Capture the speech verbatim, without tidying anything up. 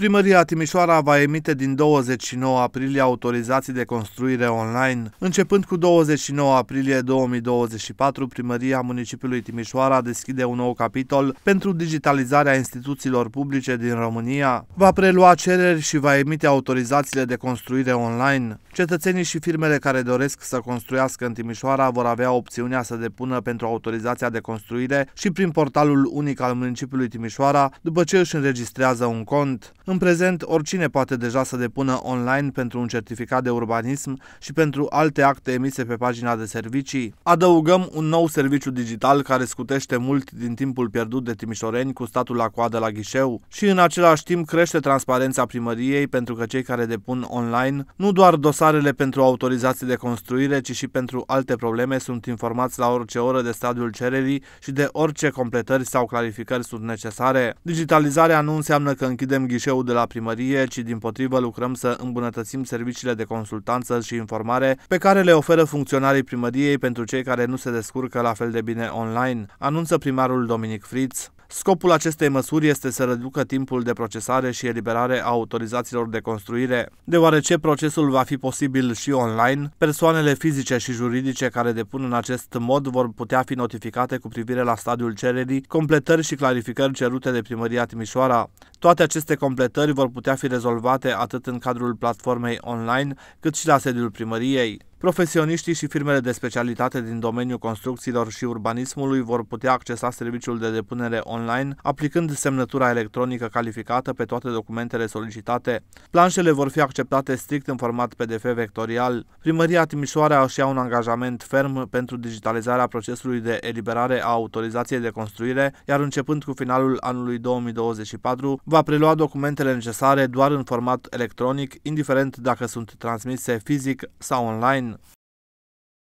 Primăria Timișoara va emite din douăzeci și nouă aprilie autorizații de construire online. Începând cu douăzeci și nouă aprilie două mii douăzeci și patru, Primăria Municipiului Timișoara deschide un nou capitol pentru digitalizarea instituțiilor publice din România. Va prelua cereri și va emite autorizațiile de construire online. Cetățenii și firmele care doresc să construiască în Timișoara vor avea opțiunea să depună pentru autorizația de construire și prin Portalul Unic al Municipiului Timișoara, după ce își înregistrează un cont. În prezent, oricine poate deja să depună online pentru un certificat de urbanism și pentru alte acte emise pe pagina de servicii. Adăugăm un nou serviciu digital care scutește mult din timpul pierdut de timișoreni cu statul la coadă la ghișeu și în același timp crește transparența primăriei, pentru că cei care depun online nu doar dosarele pentru autorizații de construire, ci și pentru alte probleme sunt informați la orice oră de stadiul cererii și de orice completări sau clarificări sunt necesare. Digitalizarea nu înseamnă că închidem ghișeul de la primărie, ci dimpotrivă lucrăm să îmbunătățim serviciile de consultanță și informare pe care le oferă funcționarii primăriei pentru cei care nu se descurcă la fel de bine online, anunță primarul Dominic Fritz. Scopul acestei măsuri este să reducă timpul de procesare și eliberare a autorizațiilor de construire. Deoarece procesul va fi posibil și online, persoanele fizice și juridice care depun în acest mod vor putea fi notificate cu privire la stadiul cererii, completări și clarificări cerute de Primăria Timișoara. Toate aceste completări vor putea fi rezolvate atât în cadrul platformei online, cât și la sediul primăriei. Profesioniștii și firmele de specialitate din domeniul construcțiilor și urbanismului vor putea accesa serviciul de depunere online, aplicând semnătura electronică calificată pe toate documentele solicitate. Planșele vor fi acceptate strict în format P D F vectorial. Primăria Timișoara își ia un angajament ferm pentru digitalizarea procesului de eliberare a autorizației de construire, iar începând cu finalul anului două mii douăzeci și patru, va prelua documentele necesare doar în format electronic, indiferent dacă sunt transmise fizic sau online.